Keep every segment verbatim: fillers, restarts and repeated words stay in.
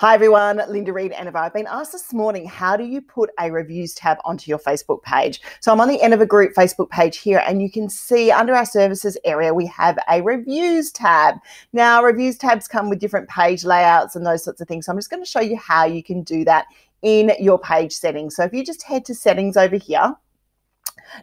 Hi everyone, Linda Reed-Enever. I've been asked this morning, how do you put a reviews tab onto your Facebook page? So I'm on the Enever Group Facebook page here, and you can see under our services area, we have a reviews tab. Now, reviews tabs come with different page layouts and those sorts of things. So I'm just going to show you how you can do that in your page settings. So if you just head to settings over here,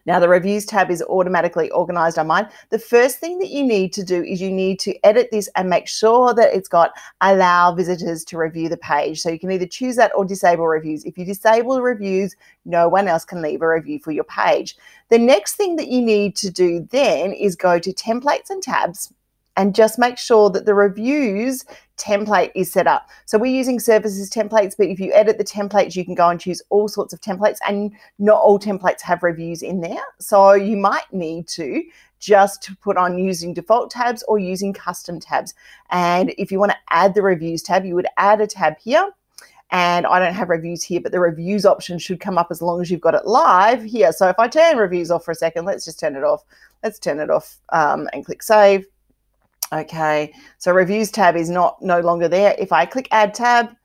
now the reviews tab is automatically organized on mine. The first thing that you need to do is you need to edit this and make sure that it's got allow visitors to review the page. So you can either choose that or disable reviews. If you disable reviews, no one else can leave a review for your page. The next thing that you need to do then is go to templates and tabs and just make sure that the reviews template is set up. So we're using services templates, but if you edit the templates, you can go and choose all sorts of templates, and not all templates have reviews in there. So you might need to just put on using default tabs or using custom tabs. And if you want to add the reviews tab, you would add a tab here. And I don't have reviews here, but the reviews option should come up as long as you've got it live here. So if I turn reviews off for a second, let's just turn it off. Let's turn it off um, and click save. Okay, so reviews tab is not no longer there. If I click add tab,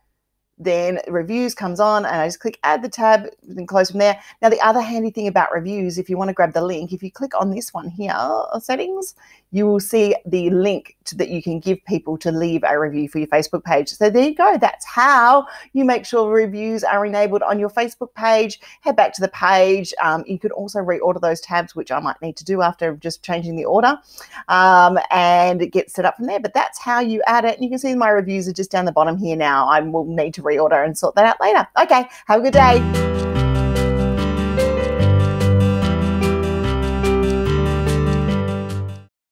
then reviews comes on, and I just click add the tab and close from there. Now, the other handy thing about reviews, if you want to grab the link, if you click on this one here, settings, you will see the link to, that you can give people to leave a review for your Facebook page. So there you go. That's how you make sure reviews are enabled on your Facebook page. Head back to the page. Um, you could also reorder those tabs, which I might need to do after just changing the order, um, and get set up from there. But that's how you add it. And you can see my reviews are just down the bottom here now. I will need to reorder and sort that out later. Okay, have a good day.